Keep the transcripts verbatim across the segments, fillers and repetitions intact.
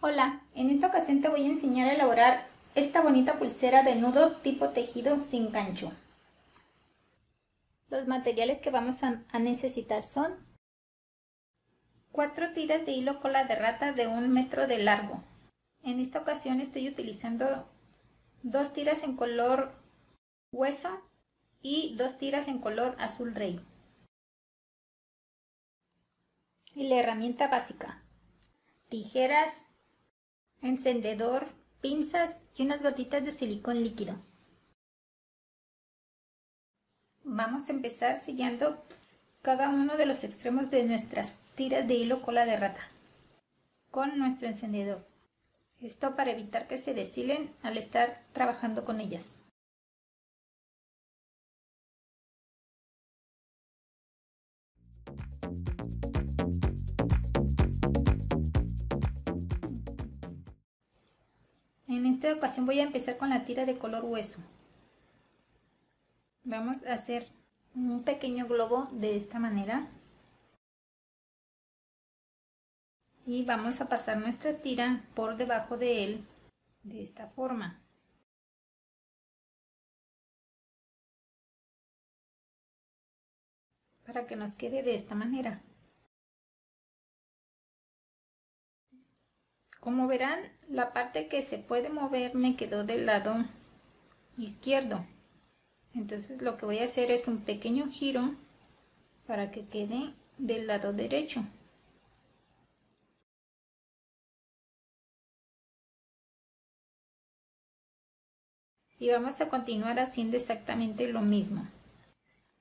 Hola, en esta ocasión te voy a enseñar a elaborar esta bonita pulsera de nudo tipo tejido sin gancho. Los materiales que vamos a necesitar son cuatro tiras de hilo cola de rata de un metro de largo. En esta ocasión estoy utilizando dos tiras en color hueso y dos tiras en color azul rey. Y la herramienta básica: tijeras, encendedor, pinzas y unas gotitas de silicón líquido. Vamos a empezar sellando cada uno de los extremos de nuestras tiras de hilo cola de rata con nuestro encendedor. Esto para evitar que se deshilen al estar trabajando con ellas. En esta ocasión voy a empezar con la tira de color hueso. Vamos a hacer un pequeño globo de esta manera. Y vamos a pasar nuestra tira por debajo de él, de esta forma. Para que nos quede de esta manera. Como verán, la parte que se puede mover me quedó del lado izquierdo. Entonces lo que voy a hacer es un pequeño giro para que quede del lado derecho. Y vamos a continuar haciendo exactamente lo mismo.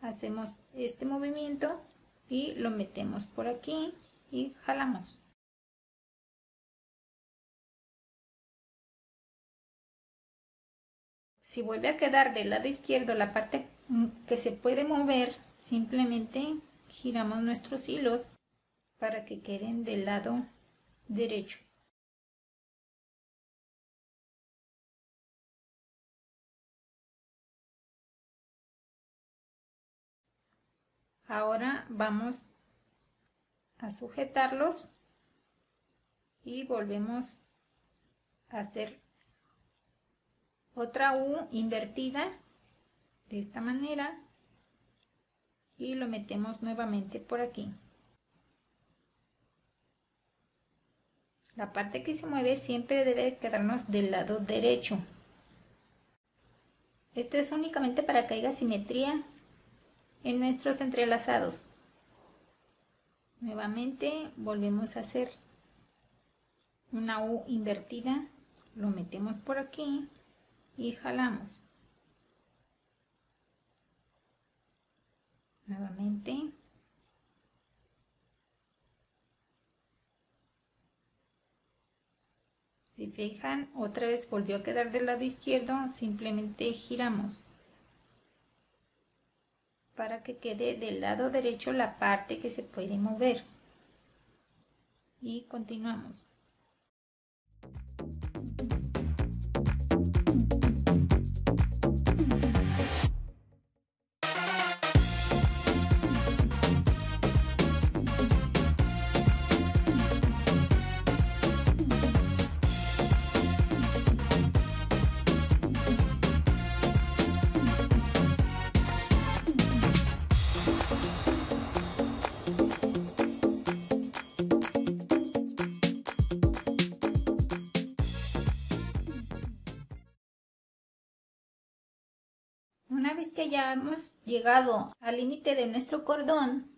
Hacemos este movimiento y lo metemos por aquí y jalamos. Si vuelve a quedar del lado izquierdo la parte que se puede mover, simplemente giramos nuestros hilos para que queden del lado derecho. Ahora vamos a sujetarlos y volvemos a hacer otra U invertida de esta manera y lo metemos nuevamente por aquí. La parte que se mueve siempre debe quedarnos del lado derecho. Esto es únicamente para que haya simetría en nuestros entrelazados. Nuevamente volvemos a hacer una U invertida, lo metemos por aquí y jalamos. Nuevamente. Si fijan, otra vez volvió a quedar del lado izquierdo, simplemente giramos para que quede del lado derecho la parte que se puede mover. Y continuamos. Una vez que hayamos llegado al límite de nuestro cordón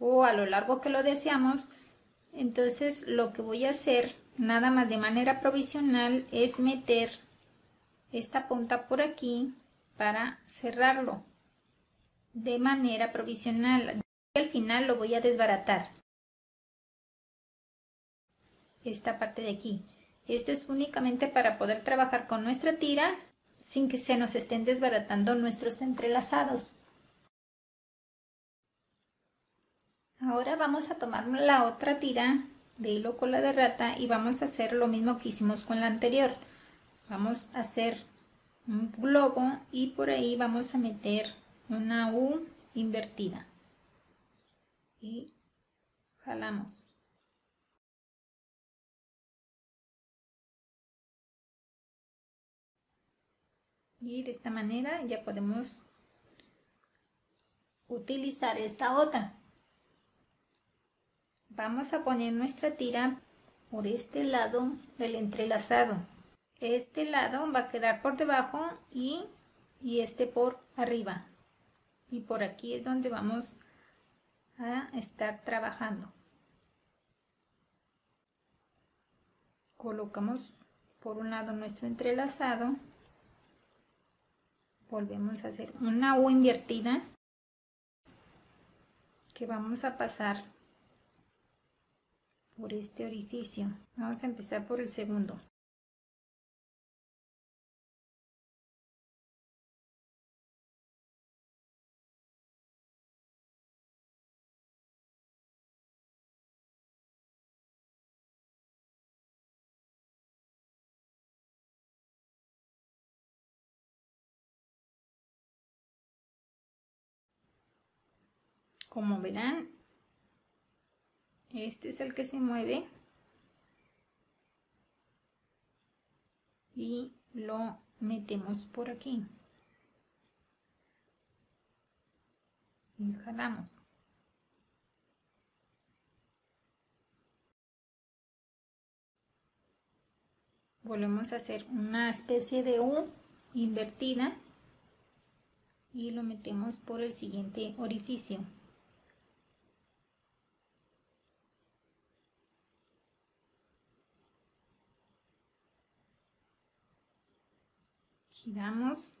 o a lo largo que lo deseamos, entonces lo que voy a hacer nada más de manera provisional es meter esta punta por aquí para cerrarlo de manera provisional. Al final lo voy a desbaratar, esta parte de aquí. Esto es únicamente para poder trabajar con nuestra tira sin que se nos estén desbaratando nuestros entrelazados. Ahora vamos a tomar la otra tira de hilo cola de rata y vamos a hacer lo mismo que hicimos con la anterior. Vamos a hacer un globo y por ahí vamos a meter una U invertida y jalamos. Y de esta manera ya podemos utilizar esta otra. Vamos a poner nuestra tira por este lado del entrelazado. Este lado va a quedar por debajo y, y este por arriba. Y por aquí es donde vamos a estar trabajando. Colocamos por un lado nuestro entrelazado. Volvemos a hacer una U invertida que vamos a pasar por este orificio. Vamos a empezar por el segundo. Como verán, este es el que se mueve y lo metemos por aquí y jalamos. Volvemos a hacer una especie de U invertida y lo metemos por el siguiente orificio. Giramos.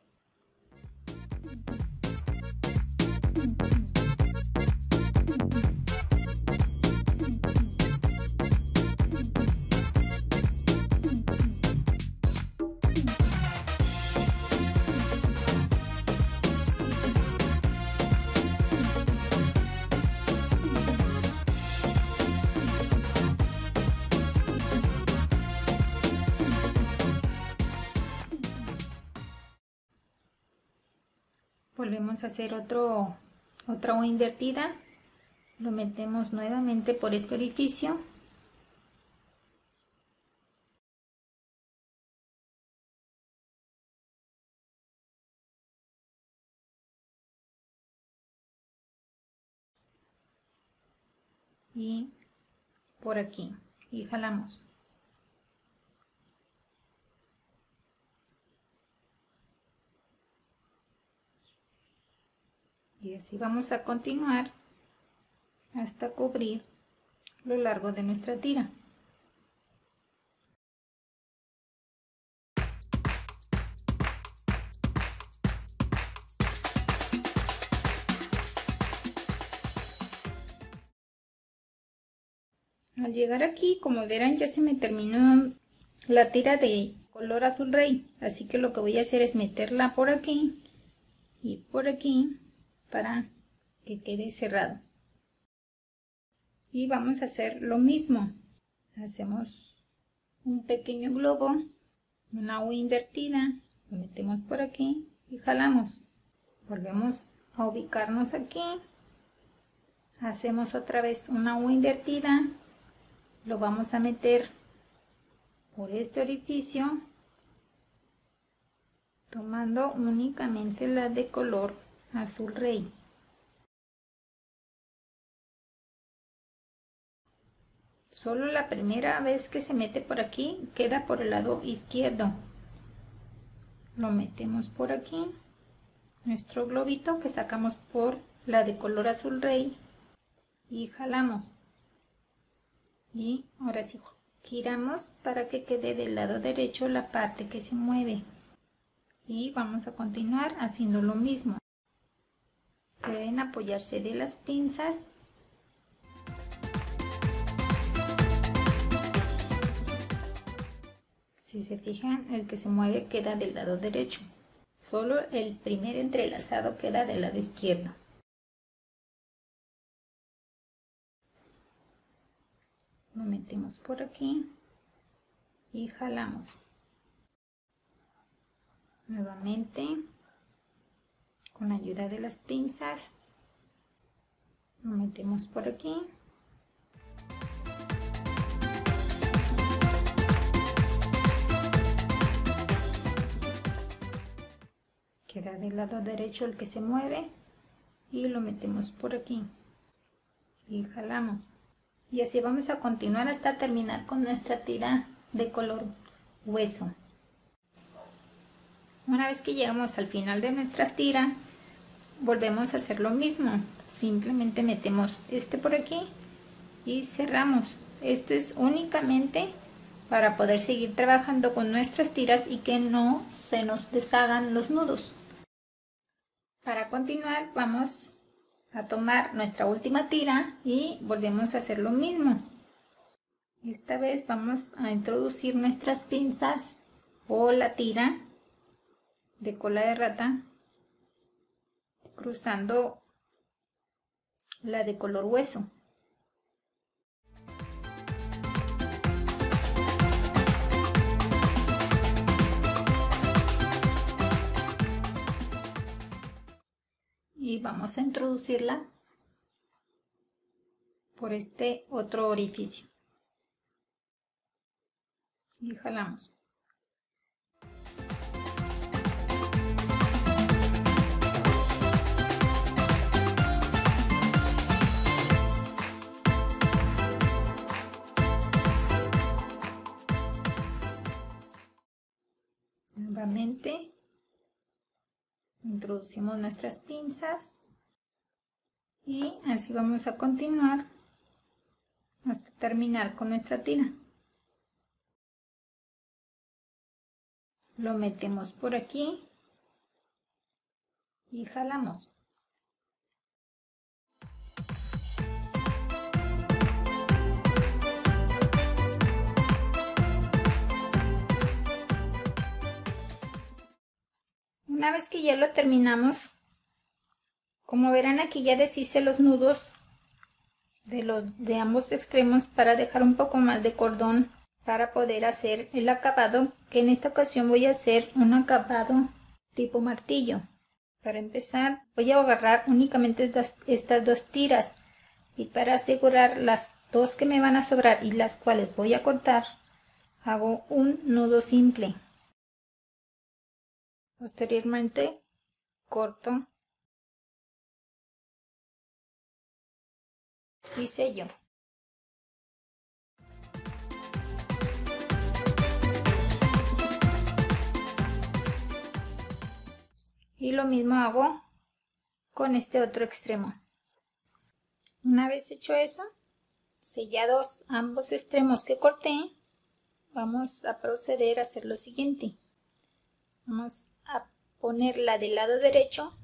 Volvemos a hacer otro, otra U invertida, lo metemos nuevamente por este orificio y por aquí y jalamos. Y así vamos a continuar hasta cubrir lo largo de nuestra tira. Al llegar aquí, como verán, ya se me terminó la tira de color azul rey. Así que lo que voy a hacer es meterla por aquí y por aquí, para que quede cerrado. Y vamos a hacer lo mismo. Hacemos un pequeño globo, una U invertida, lo metemos por aquí y jalamos. Volvemos a ubicarnos aquí, hacemos otra vez una U invertida, lo vamos a meter por este orificio, tomando únicamente la de color azul rey. Solo la primera vez que se mete por aquí queda por el lado izquierdo. Lo metemos por aquí, nuestro globito que sacamos por la de color azul rey y jalamos. Y ahora sí giramos para que quede del lado derecho la parte que se mueve. Y vamos a continuar haciendo lo mismo. Pueden apoyarse de las pinzas . Si se fijan, el que se mueve queda del lado derecho, solo el primer entrelazado queda del lado izquierdo. Lo metemos por aquí y jalamos. nuevamente con la ayuda de las pinzas, lo metemos por aquí. Queda del lado derecho el que se mueve y lo metemos por aquí y jalamos, y así vamos a continuar hasta terminar con nuestra tira de color hueso. Una vez que llegamos al final de nuestra tira, volvemos a hacer lo mismo, simplemente metemos este por aquí y cerramos. Esto es únicamente para poder seguir trabajando con nuestras tiras y que no se nos deshagan los nudos. Para continuar vamos a tomar nuestra última tira y volvemos a hacer lo mismo. Esta vez vamos a introducir nuestras pinzas o la tira de cola de rata, cruzando la de color hueso. Y vamos a introducirla por este otro orificio y jalamos. Nuevamente introducimos nuestras pinzas y así vamos a continuar hasta terminar con nuestra tira. Lo metemos por aquí y jalamos. Una vez que ya lo terminamos, como verán aquí ya deshice los nudos de, los, de ambos extremos para dejar un poco más de cordón para poder hacer el acabado, que en esta ocasión voy a hacer un acabado tipo martillo. Para empezar voy a agarrar únicamente estas, estas dos tiras, y para asegurar las dos que me van a sobrar y las cuales voy a cortar, hago un nudo simple. Posteriormente corto y sello. Y lo mismo hago con este otro extremo. Una vez hecho eso, sellados ambos extremos que corté, vamos a proceder a hacer lo siguiente. Vamos a ponerla del lado derecho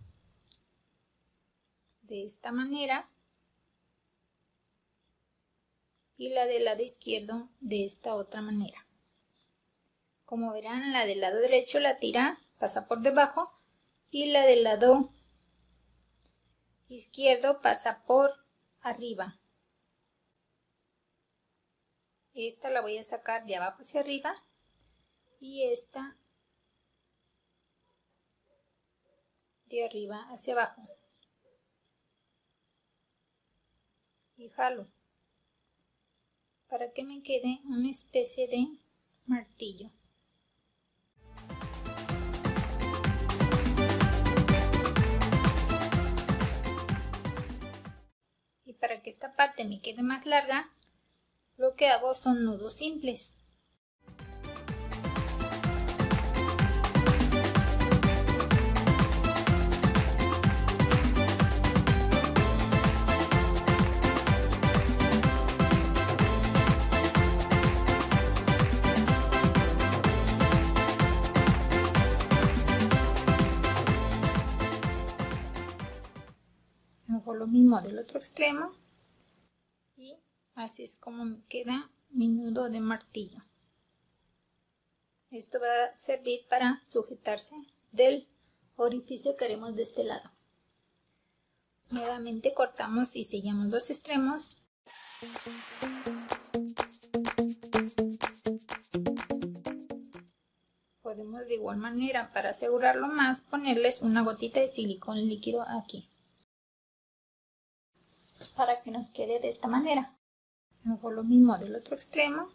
de esta manera y la del lado izquierdo de esta otra manera. Como verán, la del lado derecho la tira pasa por debajo y la del lado izquierdo pasa por arriba. Esta la voy a sacar de abajo hacia arriba y esta de arriba hacia abajo y jalo para que me quede una especie de martillo. Y para que esta parte me quede más larga, lo que hago son nudos simples. Lo mismo del otro extremo y así es como me queda mi nudo de martillo. Esto va a servir para sujetarse del orificio que haremos de este lado. Nuevamente cortamos y sellamos los extremos. Podemos podemos de igual manera, para asegurarlo más, ponerles una gotita de silicón líquido aquí, para que nos quede de esta manera. Hago lo mismo del otro extremo.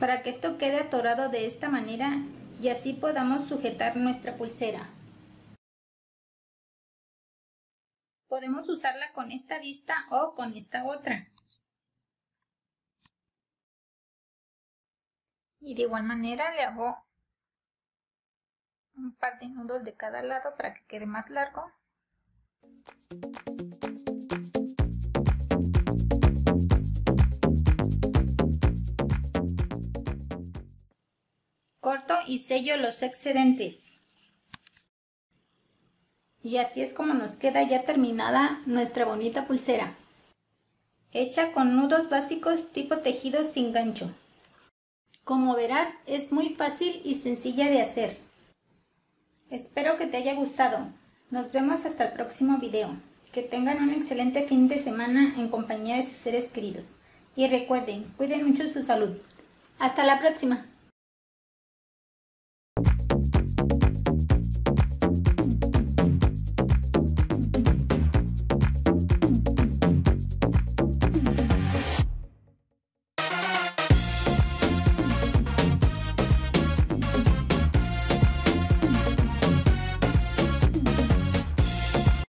Para que esto quede atorado de esta manera y así podamos sujetar nuestra pulsera. Podemos usarla con esta vista o con esta otra. Y de igual manera le hago un par de nudos de cada lado para que quede más largo. Corto y sello los excedentes. Y así es como nos queda ya terminada nuestra bonita pulsera, hecha con nudos básicos tipo tejido sin gancho. Como verás, es muy fácil y sencilla de hacer. Espero que te haya gustado. Nos vemos hasta el próximo video. Que tengan un excelente fin de semana en compañía de sus seres queridos. Y recuerden, cuiden mucho su salud. ¡Hasta la próxima!